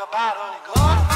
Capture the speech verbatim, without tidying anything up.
about her.